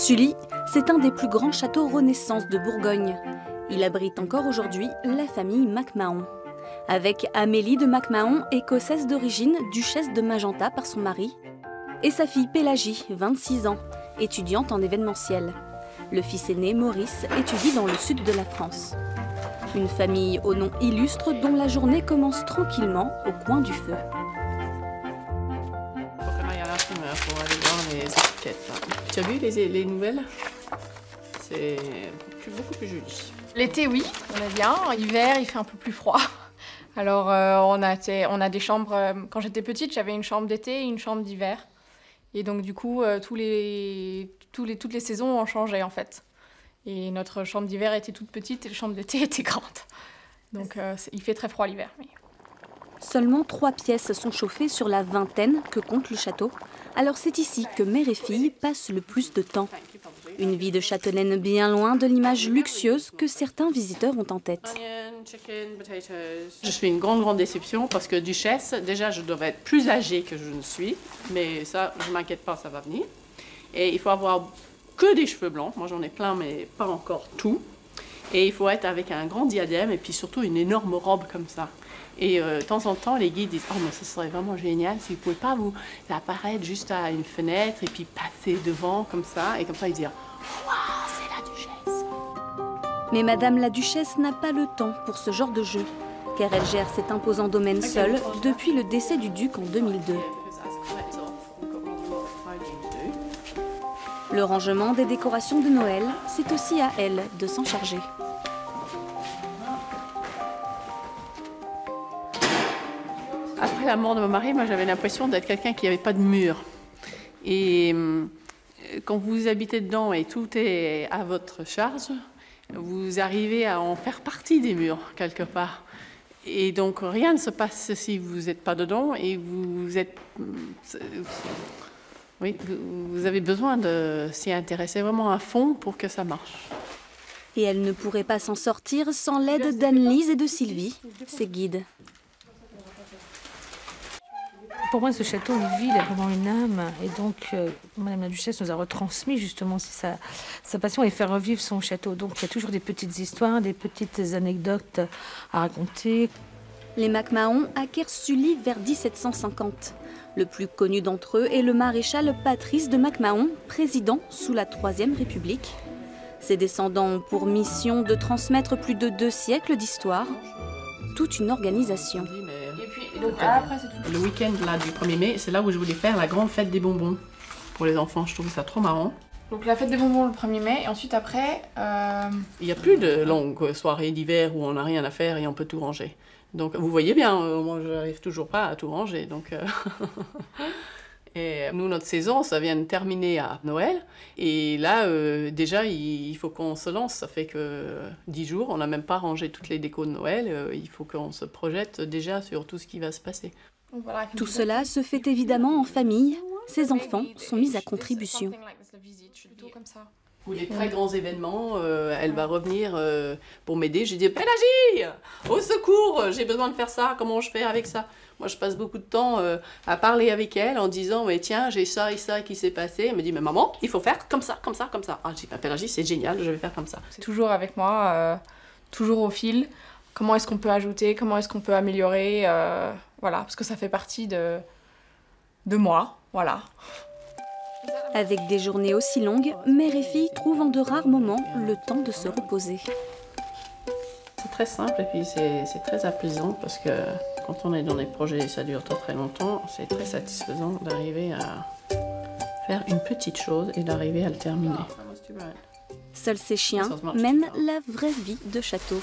Sully, c'est un des plus grands châteaux Renaissance de Bourgogne. Il abrite encore aujourd'hui la famille Mac Mahon. Avec Amélie de Mac Mahon, écossaise d'origine, duchesse de Magenta par son mari, et sa fille Pélagie, 26 ans, étudiante en événementiel. Le fils aîné, Maurice, étudie dans le sud de la France. Une famille au nom illustre dont la journée commence tranquillement au coin du feu. Pour aller voir les étiquettes. Tu as vu les nouvelles? C'est beaucoup plus joli. L'été, oui, on est bien. En hiver, il fait un peu plus froid. Alors, on a des chambres... Quand j'étais petite, j'avais une chambre d'été et une chambre d'hiver. Et donc, du coup, toutes les saisons ont changé, en fait. Et notre chambre d'hiver était toute petite et la chambre d'été était grande. Donc, il fait très froid l'hiver. Mais... Seulement 3 pièces sont chauffées sur la vingtaine que compte le château. Alors c'est ici que mère et fille passent le plus de temps. Une vie de châtelaine bien loin de l'image luxueuse que certains visiteurs ont en tête. Je suis une grande déception parce que duchesse, déjà je devrais être plus âgée que je ne suis. Mais ça, je ne m'inquiète pas, ça va venir. Et il faut avoir que des cheveux blancs. Moi j'en ai plein mais pas encore tout. Et il faut être avec un grand diadème et puis surtout une énorme robe comme ça. Et de temps en temps, les guides disent « Oh, mais ce serait vraiment génial si vous ne pouvez pas vous apparaître juste à une fenêtre et puis passer devant comme ça. » Et comme ça, ils disent « Waouh, c'est la duchesse !» Mais madame la duchesse n'a pas le temps pour ce genre de jeu, car elle gère cet imposant domaine seule depuis le décès du duc en 2002. Le rangement des décorations de Noël, c'est aussi à elle de s'en charger. Après la mort de mon mari, moi j'avais l'impression d'être quelqu'un qui n'avait pas de mur. Et quand vous habitez dedans et tout est à votre charge, vous arrivez à en faire partie des murs, quelque part. Et donc rien ne se passe si vous n'êtes pas dedans et vous êtes... Oui, vous avez besoin de s'y intéresser vraiment à fond pour que ça marche. Et elle ne pourrait pas s'en sortir sans l'aide d'Anne-Lise et de Sylvie, ses guides. Pour moi, ce château, il vit, il a vraiment une âme. Et donc, madame la duchesse nous a retransmis justement sa passion et faire revivre son château. Donc, il y a toujours des petites histoires, des petites anecdotes à raconter. Les Mac Mahon acquièrent Sully vers 1750. Le plus connu d'entre eux est le maréchal Patrice de Mac Mahon, président sous la Troisième République. Ses descendants ont pour mission de transmettre plus de 2 siècles d'histoire. Toute une organisation. Donc, après, le week-end du 1er mai, c'est là où je voulais faire la grande fête des bonbons. Pour les enfants, je trouve ça trop marrant. Donc la fête des bonbons le 1er mai, et ensuite après... Il n'y a plus de longues soirées d'hiver où on n'a rien à faire et on peut tout ranger. Donc vous voyez bien, moi je n'arrive toujours pas à tout ranger. Donc, Et nous, notre saison, ça vient de terminer à Noël. Et là, déjà, il faut qu'on se lance. Ça fait que 10 jours, on n'a même pas rangé toutes les décos de Noël. Il faut qu'on se projette déjà sur tout ce qui va se passer. Voilà, tout cela se fait évidemment en famille. Ces enfants sont mis à contribution. Pour les très grands événements, elle va revenir pour m'aider. J'ai dit « Pélagie, au secours, j'ai besoin de faire ça, comment je fais avec ça ?» Moi, je passe beaucoup de temps à parler avec elle en disant « Mais tiens, j'ai ça et ça qui s'est passé. » Elle me dit « Mais maman, il faut faire comme ça, comme ça, comme ça. » Ah, je dis « Pélagie, c'est génial, je vais faire comme ça. » C'est toujours avec moi, toujours au fil. Comment est-ce qu'on peut ajouter, comment est-ce qu'on peut améliorer, voilà, parce que ça fait partie de moi, voilà. Avec des journées aussi longues, mère et fille trouvent en de rares moments le temps de se reposer. C'est très simple et puis c'est très apaisant parce que quand on est dans des projets et ça dure très longtemps, c'est très satisfaisant d'arriver à faire une petite chose et d'arriver à le terminer. Seuls ces chiens mènent la vraie vie de château.